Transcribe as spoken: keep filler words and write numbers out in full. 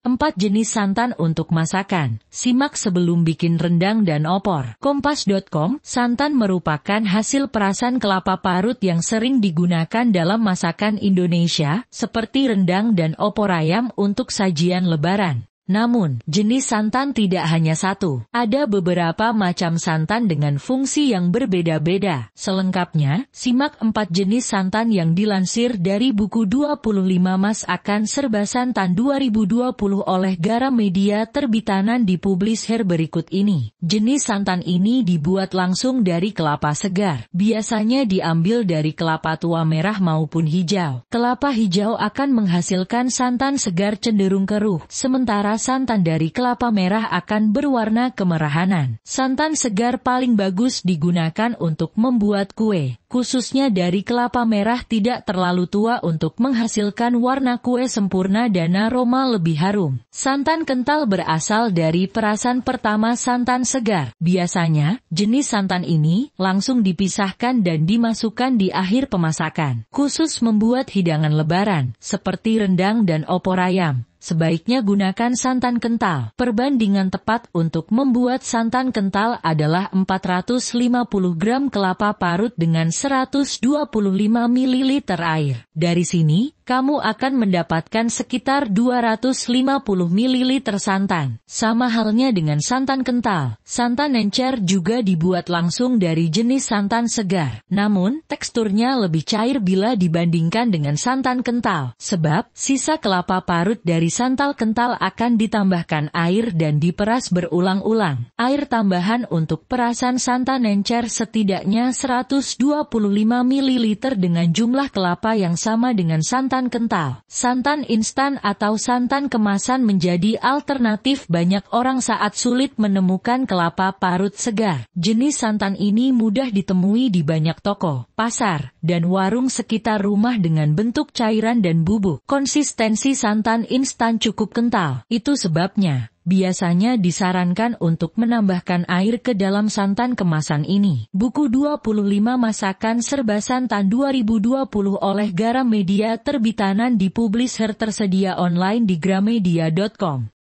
Empat jenis santan untuk masakan. Simak sebelum bikin rendang dan opor. Kompas titik com, santan merupakan hasil perasan kelapa parut yang sering digunakan dalam masakan Indonesia, seperti rendang dan opor ayam untuk sajian lebaran. Namun, jenis santan tidak hanya satu. Ada beberapa macam santan dengan fungsi yang berbeda-beda. Selengkapnya, simak empat jenis santan yang dilansir dari buku dua puluh lima Masakan Serba Santan dua ribu dua puluh oleh Gramedia Terbitanan dipublisher berikut ini. Jenis santan ini dibuat langsung dari kelapa segar. Biasanya diambil dari kelapa tua merah maupun hijau. Kelapa hijau akan menghasilkan santan segar cenderung keruh, sementara santan dari kelapa merah akan berwarna kemerahanan. Santan segar paling bagus digunakan untuk membuat kue, khususnya dari kelapa merah tidak terlalu tua untuk menghasilkan warna kue sempurna dan aroma lebih harum. Santan kental berasal dari perasan pertama santan segar. Biasanya, jenis santan ini langsung dipisahkan dan dimasukkan di akhir pemasakan, khusus membuat hidangan lebaran, seperti rendang dan opor ayam. Sebaiknya gunakan santan kental. Perbandingan tepat untuk membuat santan kental adalah empat ratus lima puluh gram kelapa parut dengan seratus dua puluh lima mililiter air. Dari sini, kamu akan mendapatkan sekitar dua ratus lima puluh mililiter santan. Sama halnya dengan santan kental, santan encer juga dibuat langsung dari jenis santan segar. Namun, teksturnya lebih cair bila dibandingkan dengan santan kental, sebab sisa kelapa parut dari santan kental akan ditambahkan air dan diperas berulang-ulang. Air tambahan untuk perasan santan encer setidaknya seratus dua puluh lima mililiter dengan jumlah kelapa yang sama dengan santan kental. Santan instan atau santan kemasan menjadi alternatif banyak orang saat sulit menemukan kelapa parut segar. Jenis santan ini mudah ditemui di banyak toko, pasar, dan warung sekitar rumah dengan bentuk cairan dan bubuk. Konsistensi santan instan cukup kental. Itu sebabnya biasanya disarankan untuk menambahkan air ke dalam santan kemasan ini. Buku dua puluh lima Masakan Serba Santan dua ribu dua puluh oleh Gramedia Terbitanan dipublisher tersedia online di gramedia titik com.